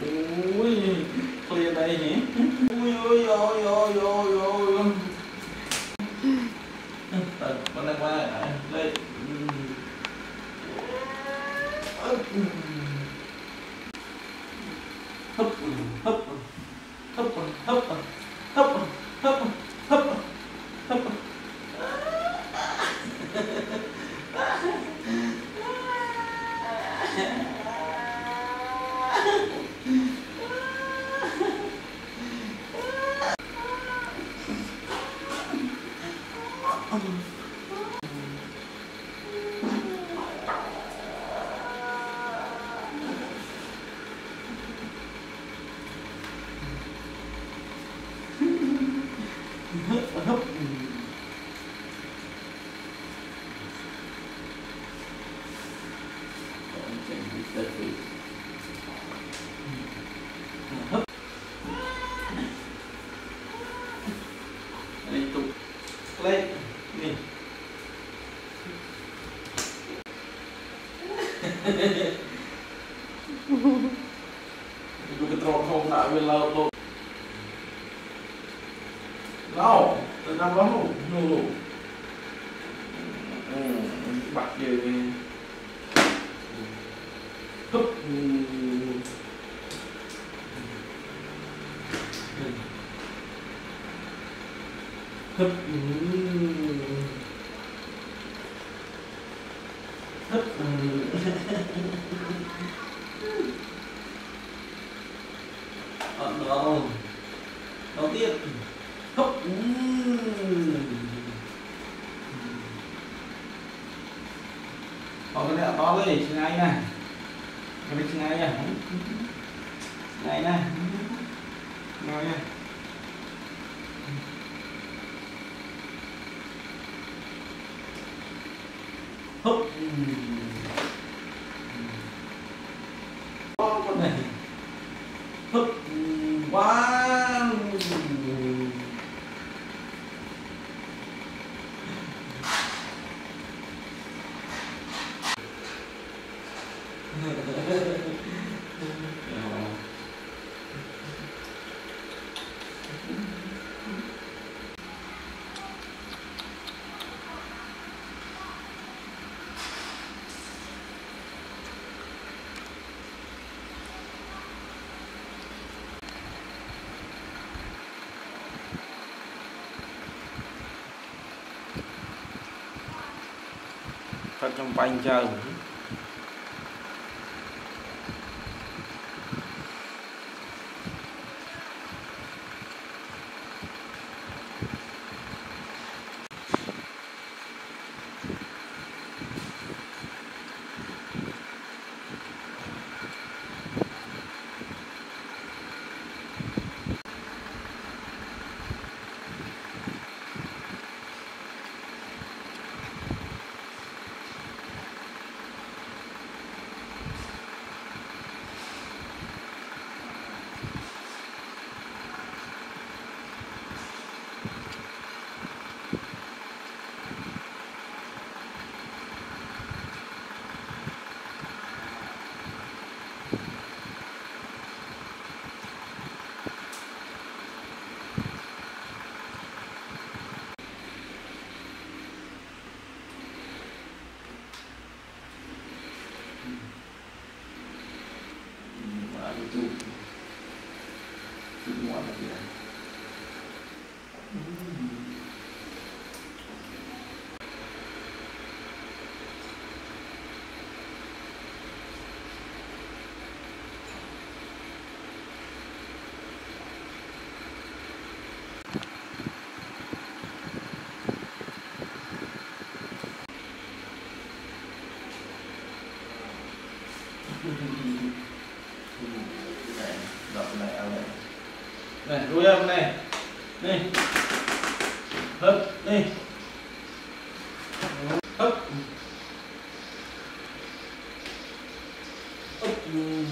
อุ้ยเคลียร์ไปหิอุ้ยโยแต่คนแรกว่าเลยItu keterongkong tak ambil laut lo. Lau, tenang lo, lo. Bạc về nghe. Hấp. Hấp. Hấp. Đó, đầu tiên hấp còn cái này to lên chừng này nè, cái này chừng này nè, này nè, này nè, hấp to con này hấp quá thật trong bánh chờ này, đuôi em này, này, hấp, này, hấp, hấp,